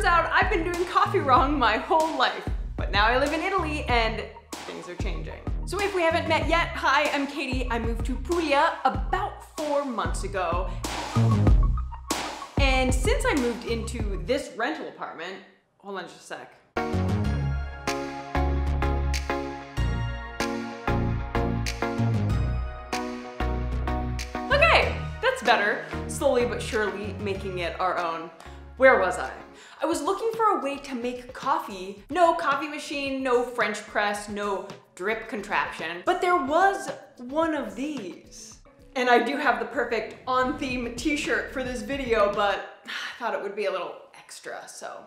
turns out I've been doing coffee wrong my whole life, but now I live in Italy and things are changing. So if we haven't met yet, hi, I'm Katie. I moved to Puglia about 4 months ago. And since I moved into this rental apartment, hold on just a sec. Okay, that's better. Slowly but surely making it our own. Where was I? I was looking for a way to make coffee. No coffee machine, no French press, no drip contraption, but there was one of these. And I do have the perfect on-theme t-shirt for this video, but I thought it would be a little extra, so.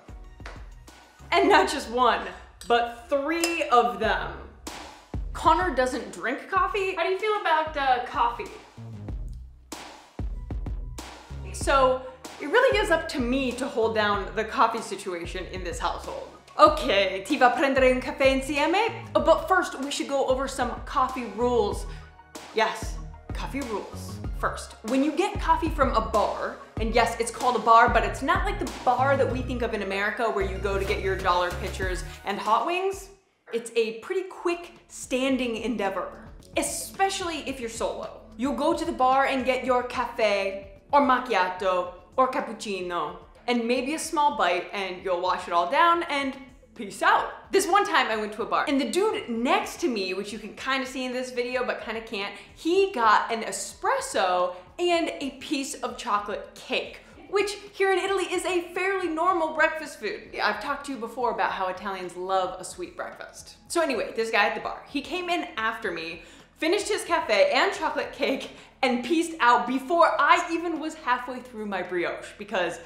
And not just one, but three of them. Connor doesn't drink coffee. How do you feel about coffee? So it really is up to me to hold down the coffee situation in this household. Okay, ti va prendere un caffè insieme? But first, we should go over some coffee rules. Yes. Coffee rules. First, when you get coffee from a bar, and yes, it's called a bar, but it's not like the bar that we think of in America where you go to get your dollar pitchers and hot wings. It's a pretty quick standing endeavor, especially if you're solo. You'll go to the bar and get your cafe or macchiato or cappuccino and maybe a small bite, and you'll wash it all down and peace out. This one time I went to a bar and the dude next to me, which you can kind of see in this video, but kind of can't, he got an espresso and a piece of chocolate cake, which here in Italy is a fairly normal breakfast food. I've talked to you before about how Italians love a sweet breakfast. So anyway, this guy at the bar, he came in after me, finished his cafe and chocolate cake and peaced out before I even was halfway through my brioche, because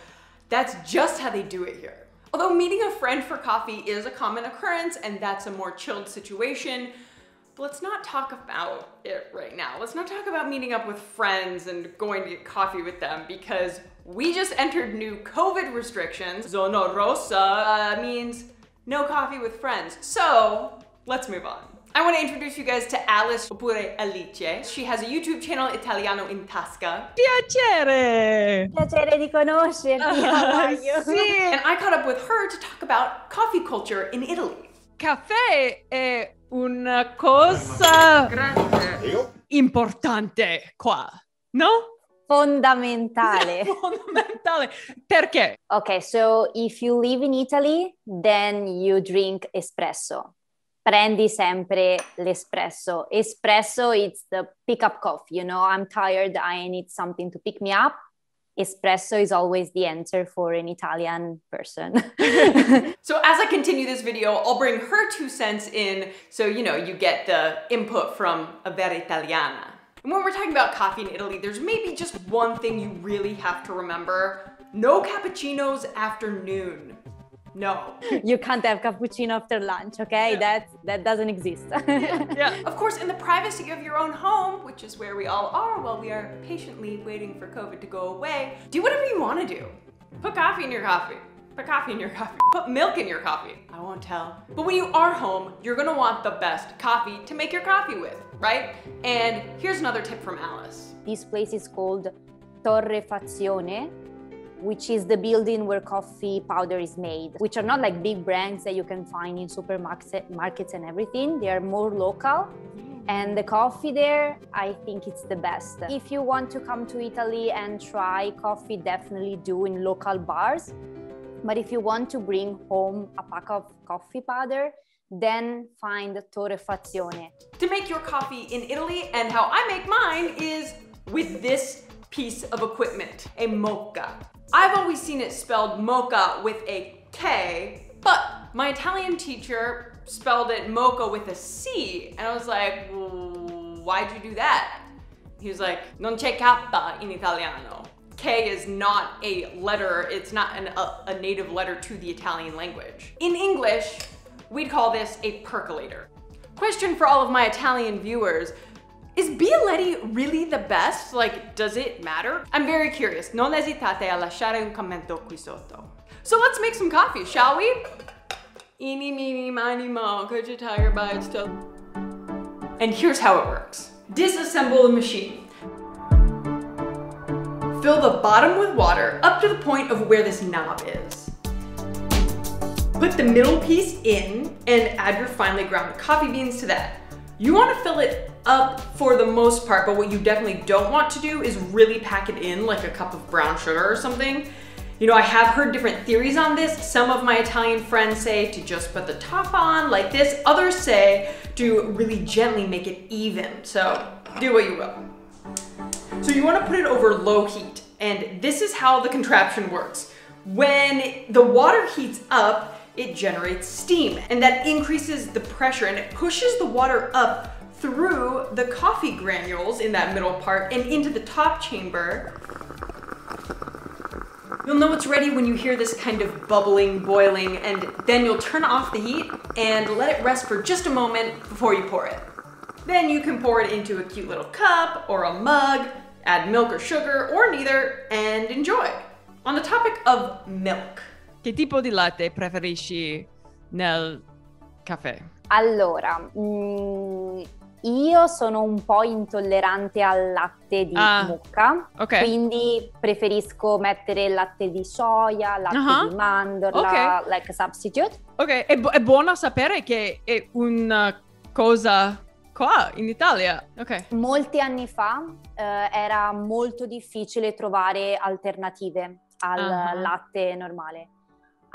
that's just how they do it here. Although meeting a friend for coffee is a common occurrence and that's a more chilled situation, but let's not talk about it right now. Let's not talk about meeting up with friends and going to get coffee with them, because we just entered new COVID restrictions. Zona Rossa means no coffee with friends. So let's move on. I want to introduce you guys to Alice, oppure Alice. She has a YouTube channel, Italiano in Tasca. Piacere! Piacere di conoscerti. How are you? Sì. And I caught up with her to talk about coffee culture in Italy. Caffè è una cosa importante qua, no? Fondamentale. Fondamentale. Perché? Okay, so if you live in Italy, then you drink espresso. Prendi sempre l'espresso. Espresso, it's the pick-up coffee, you know? I'm tired, I need something to pick me up. Espresso is always the answer for an Italian person. So as I continue this video, I'll bring her 2 cents in, so, you know, you get the input from a vera italiana. And when we're talking about coffee in Italy, there's maybe just one thing you really have to remember. No cappuccinos after noon. No. You can't have cappuccino after lunch, okay? Yeah. That doesn't exist. Yeah. Yeah. Of course, in the privacy of your own home, which is where we all are while we are patiently waiting for COVID to go away, do whatever you want to do. Put coffee in your coffee. Put coffee in your coffee. Put milk in your coffee. I won't tell. But when you are home, you're going to want the best coffee to make your coffee with, right? And here's another tip from Alice. This place is called Torrefazione, which is the building where coffee powder is made, which are not like big brands that you can find in supermarkets and everything. They are more local. And the coffee there, I think it's the best. If you want to come to Italy and try coffee, definitely do in local bars. But if you want to bring home a pack of coffee powder, then find Torrefazione. To make your coffee in Italy, and how I make mine is with this piece of equipment, a moka. I've always seen it spelled mocha with a K, but my Italian teacher spelled it mocha with a C, and I was like, why'd you do that? He was like, non c'è K in Italiano. K is not a letter, it's not a native letter to the Italian language. In English, we'd call this a percolator. Question for all of my Italian viewers, is Bialetti really the best? Like, does it matter? I'm very curious. Non esitate a lasciare un commento qui sotto. So let's make some coffee, shall we? Eeny, meeny, miny, moe, could you tiger by its tail? And here's how it works. Disassemble the machine. Fill the bottom with water up to the point of where this knob is. Put the middle piece in and add your finely ground coffee beans to that. You want to fill it up for the most part, but what you definitely don't want to do is really pack it in like a cup of brown sugar or something. You know, I have heard different theories on this. Some of my Italian friends say to just put the top on like this. Others say to really gently make it even. So do what you will. So you want to put it over low heat. And this is how the contraption works. When the water heats up, it generates steam, and that increases the pressure and it pushes the water up through the coffee granules in that middle part and into the top chamber. You'll know it's ready when you hear this kind of bubbling, boiling, and then you'll turn off the heat and let it rest for just a moment before you pour it. Then you can pour it into a cute little cup or a mug, add milk or sugar or neither, and enjoy. On the topic of milk, che tipo di latte preferisci nel caffè? Allora, io sono un po' intollerante al latte di moka, okay. Quindi preferisco mettere latte di soia, latte di mandorla, okay. Like a substitute. Ok, è buono sapere che è una cosa qua in Italia. Okay. Molti anni fa era molto difficile trovare alternative al latte normale.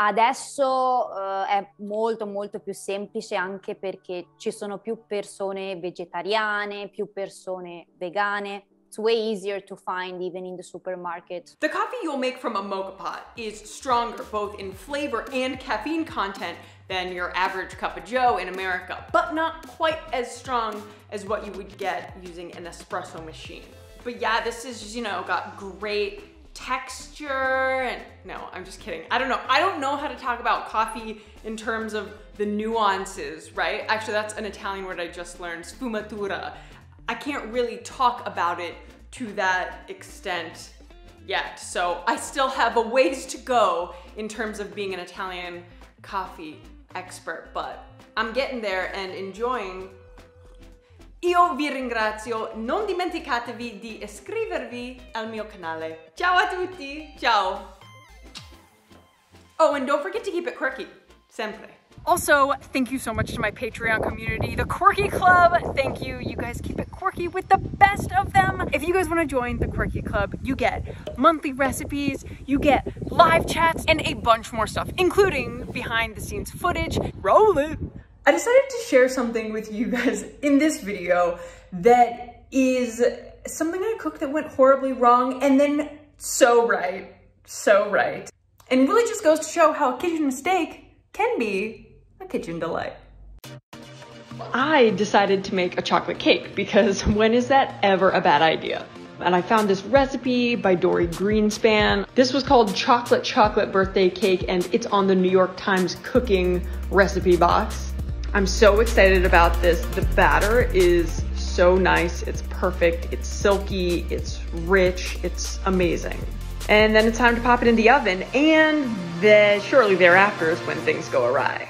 Adesso è molto molto più semplice anche perché ci sono più persone vegetariane, più persone vegane. It's way easier to find even in the supermarket. The coffee you'll make from a moka pot is stronger both in flavor and caffeine content than your average cup of joe in America, but not quite as strong as what you would get using an espresso machine. But yeah, this is, you know, got great texture and no, I'm just kidding. I don't know how to talk about coffee in terms of the nuances, right? Actually, that's an Italian word I just learned, sfumatura. I can't really talk about it to that extent yet. So I still have a ways to go in terms of being an Italian coffee expert, but I'm getting there and enjoying. Io vi ringrazio, non dimenticatevi di iscrivervi al mio canale. Ciao a tutti, ciao! Oh, and don't forget to keep it quirky, sempre. Also, thank you so much to my Patreon community, the Quirky Club. Thank you, you guys keep it quirky with the best of them. If you guys want to join the Quirky Club, you get monthly recipes, you get live chats, and a bunch more stuff, including behind the scenes footage. Roll it! I decided to share something with you guys in this video that is something I cooked that went horribly wrong and then so right. And really just goes to show how a kitchen mistake can be a kitchen delight. I decided to make a chocolate cake because when is that ever a bad idea? And I found this recipe by Dorie Greenspan. This was called Chocolate Birthday Cake and it's on the New York Times cooking recipe box. I'm so excited about this. The batter is so nice. It's perfect. It's silky. It's rich. It's amazing. And then it's time to pop it in the oven. And then shortly thereafter is when things go awry.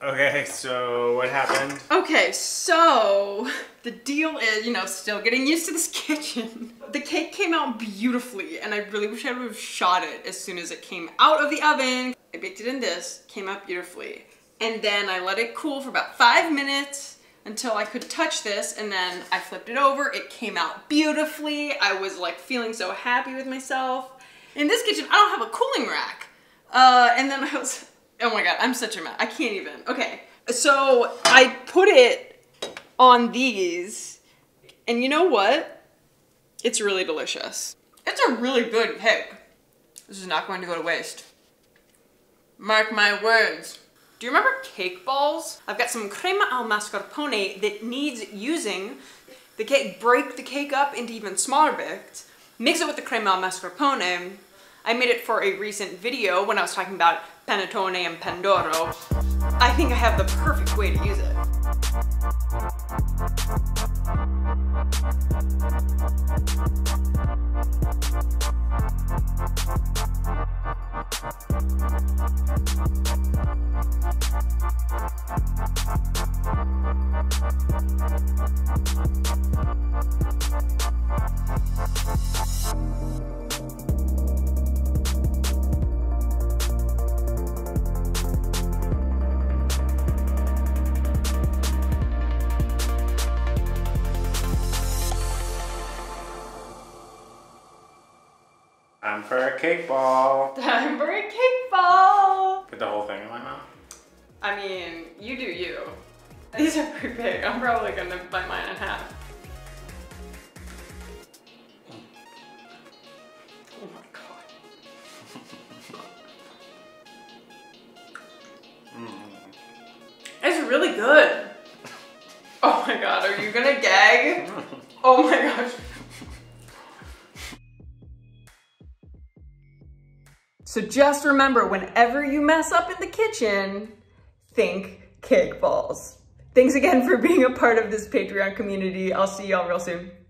Okay, so what happened? Okay, so the deal is, you know, still getting used to this kitchen. The cake came out beautifully and I really wish I would have shot it as soon as it came out of the oven. I baked it in this, came out beautifully. And then I let it cool for about 5 minutes until I could touch this, and then I flipped it over. It came out beautifully. I was like feeling so happy with myself. In this kitchen, I don't have a cooling rack. And then I was, oh my God, I'm such a mess. I can't even, okay. So I put it on these, and you know what? It's really delicious. It's a really good cake. This is not going to go to waste. Mark my words. Do you remember cake balls? I've got some crema al mascarpone that needs using. The cake, break the cake up into even smaller bits, mix it with the crema al mascarpone. I made it for a recent video when I was talking about panettone and pandoro. I think I have the perfect way to use it. Time for a cake ball. Time for a cake ball. Put the whole thing in my mouth. I mean, you do you. These are pretty big. I'm probably gonna bite mine in half. Oh my god. It's really good. Oh my god, are you gonna gag? Oh my gosh. So just remember, whenever you mess up in the kitchen, think cake balls. Thanks again for being a part of this Patreon community. I'll see y'all real soon.